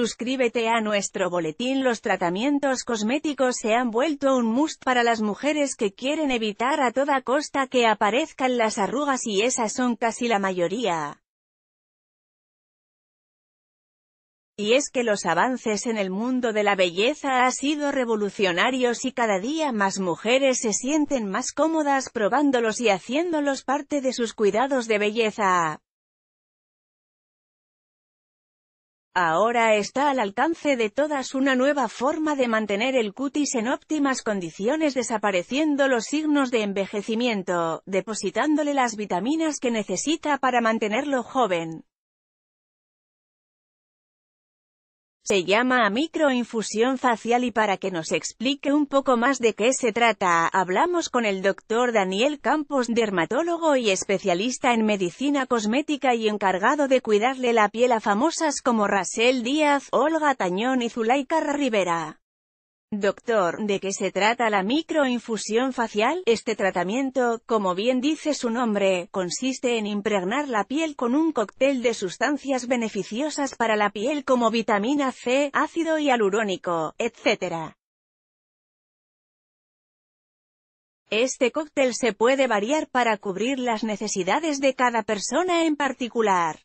Suscríbete a nuestro boletín. Los tratamientos cosméticos se han vuelto un must para las mujeres que quieren evitar a toda costa que aparezcan las arrugas, y esas son casi la mayoría. Y es que los avances en el mundo de la belleza han sido revolucionarios y cada día más mujeres se sienten más cómodas probándolos y haciéndolos parte de sus cuidados de belleza. Ahora está al alcance de todas una nueva forma de mantener el cutis en óptimas condiciones, desapareciendo los signos de envejecimiento, depositándole las vitaminas que necesita para mantenerlo joven. Se llama a microinfusión facial, y para que nos explique un poco más de qué se trata, hablamos con el doctor Daniel Campos, dermatólogo y especialista en medicina cosmética y encargado de cuidarle la piel a famosas como Rachel Díaz, Olga Tañón y Zulaika Rivera. Doctor, ¿de qué se trata la microinfusión facial? Este tratamiento, como bien dice su nombre, consiste en impregnar la piel con un cóctel de sustancias beneficiosas para la piel como vitamina C, ácido hialurónico, etc. Este cóctel se puede variar para cubrir las necesidades de cada persona en particular.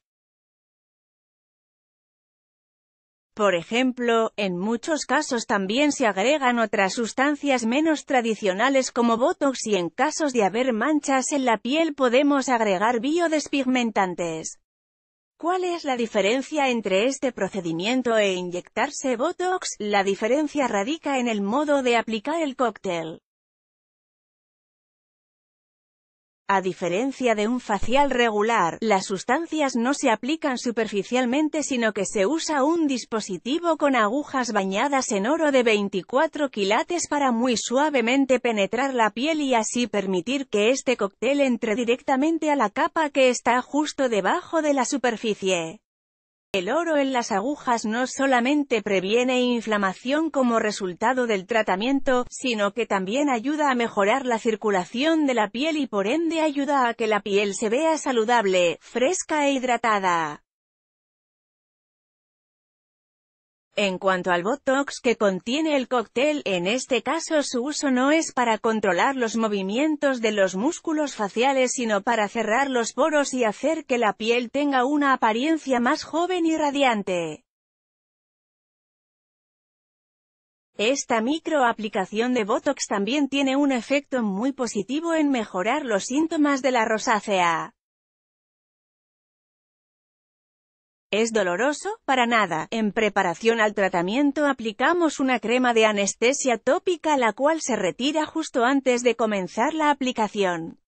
Por ejemplo, en muchos casos también se agregan otras sustancias menos tradicionales como Botox, y en casos de haber manchas en la piel podemos agregar biodespigmentantes. ¿Cuál es la diferencia entre este procedimiento e inyectarse Botox? La diferencia radica en el modo de aplicar el cóctel. A diferencia de un facial regular, las sustancias no se aplican superficialmente sino que se usa un dispositivo con agujas bañadas en oro de 24 quilates para muy suavemente penetrar la piel y así permitir que este cóctel entre directamente a la capa que está justo debajo de la superficie. El oro en las agujas no solamente previene inflamación como resultado del tratamiento, sino que también ayuda a mejorar la circulación de la piel y por ende ayuda a que la piel se vea saludable, fresca e hidratada. En cuanto al Botox que contiene el cóctel, en este caso su uso no es para controlar los movimientos de los músculos faciales sino para cerrar los poros y hacer que la piel tenga una apariencia más joven y radiante. Esta microaplicación de Botox también tiene un efecto muy positivo en mejorar los síntomas de la rosácea. ¿Es doloroso? Para nada. En preparación al tratamiento aplicamos una crema de anestesia tópica, la cual se retira justo antes de comenzar la aplicación.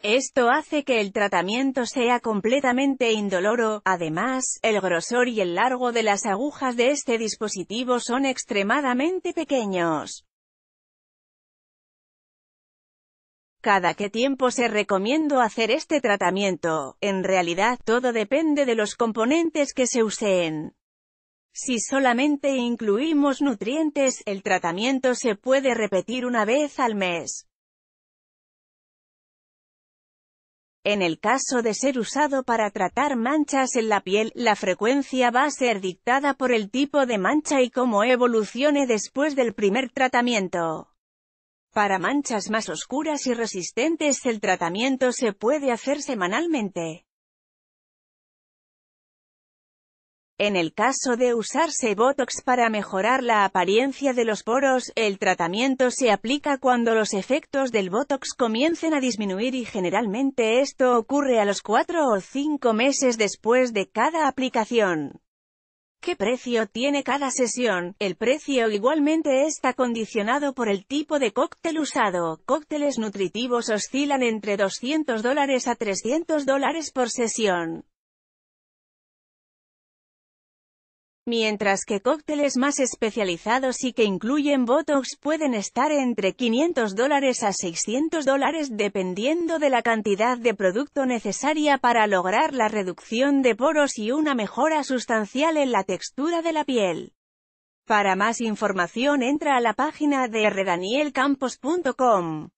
Esto hace que el tratamiento sea completamente indoloro. Además, el grosor y el largo de las agujas de este dispositivo son extremadamente pequeños. ¿Cada qué tiempo se recomienda hacer este tratamiento? En realidad, todo depende de los componentes que se usen. Si solamente incluimos nutrientes, el tratamiento se puede repetir una vez al mes. En el caso de ser usado para tratar manchas en la piel, la frecuencia va a ser dictada por el tipo de mancha y cómo evolucione después del primer tratamiento. Para manchas más oscuras y resistentes el tratamiento se puede hacer semanalmente. En el caso de usarse Botox para mejorar la apariencia de los poros, el tratamiento se aplica cuando los efectos del Botox comiencen a disminuir y generalmente esto ocurre a los 4 o 5 meses después de cada aplicación. ¿Qué precio tiene cada sesión? El precio igualmente está condicionado por el tipo de cóctel usado. Cócteles nutritivos oscilan entre $200 a $300 por sesión, mientras que cócteles más especializados y que incluyen Botox pueden estar entre $500 a $600 dependiendo de la cantidad de producto necesaria para lograr la reducción de poros y una mejora sustancial en la textura de la piel. Para más información entra a la página de drdanielcampos.com.